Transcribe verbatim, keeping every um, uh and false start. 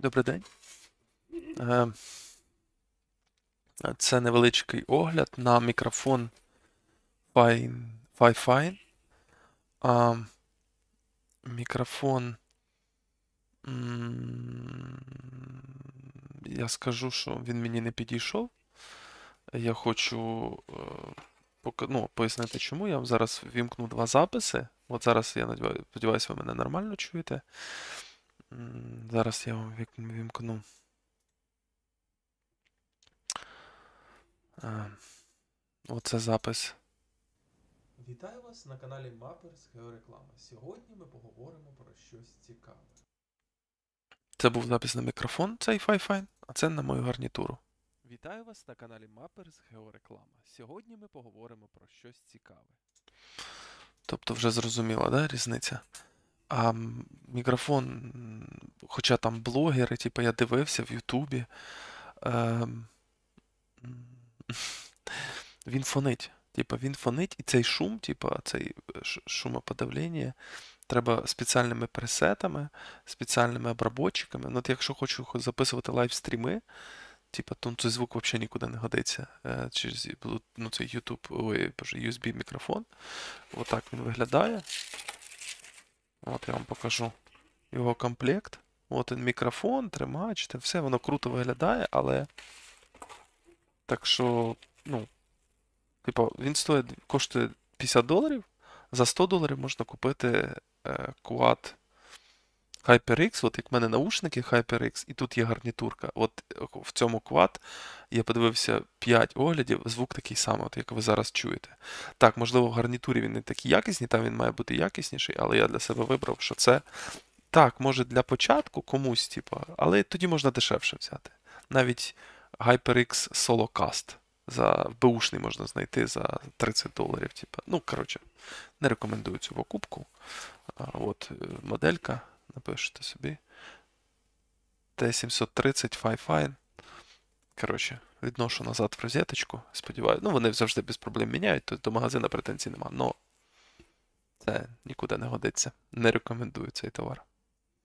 Добрий день. Це невеличкий огляд на мікрофон Fifine. Мікрофон, я скажу, що він мені не підійшов. Я хочу ну, пояснити, чому. Я зараз вімкну два записи. От зараз, я сподіваюся, ви мене нормально чуєте. Зараз я вам вімкну. Оце запис. Вітаю вас на каналі Mappers Геореклама. Сьогодні ми поговоримо про щось цікаве. Це був запис на мікрофон, цей Fifine, а це на мою гарнітуру. Вітаю вас на каналі Mappers Геореклама. Сьогодні ми поговоримо про щось цікаве. Тобто вже зрозуміла, да, різниця? А мікрофон, хоча там блогери, типу я дивився в Ютубі, е він фонить. Типу він фонить, і цей шум, типу цей шумоподавлення, треба спеціальними пресетами, спеціальними обработчиками. Ну, от якщо хочу записувати лайвстріми, типу, то цей звук взагалі нікуди не годиться. Е через ну, цей YouTube, ой, ю ес бі мікрофон. Отак він виглядає. От я вам покажу його комплект. От він мікрофон, тримач, все воно круто виглядає, але так що, ну, типу, він стоїть, коштує п'ятдесят доларів, за сто доларів можна купити е, квад HyperX, от як в мене наушники HyperX, і тут є гарнітурка. От в цьому квад я подивився п'ять оглядів, звук такий самий, от як ви зараз чуєте. Так, можливо, в гарнітурі він не такий якісний, там він має бути якісніший, але я для себе вибрав, що це так, може для початку комусь, типу, але тоді можна дешевше взяти. Навіть HyperX SoloCast за беушний можна знайти за тридцять доларів, типу. Ну, коротше, не рекомендую цю покупку. От моделька. Напишете собі Т сімсот тридцять Fifine. Коротше, відношу назад в розеточку. Сподіваюся, ну вони завжди без проблем міняють, то до магазина претензій нема. Но це нікуди не годиться. Не рекомендую цей товар.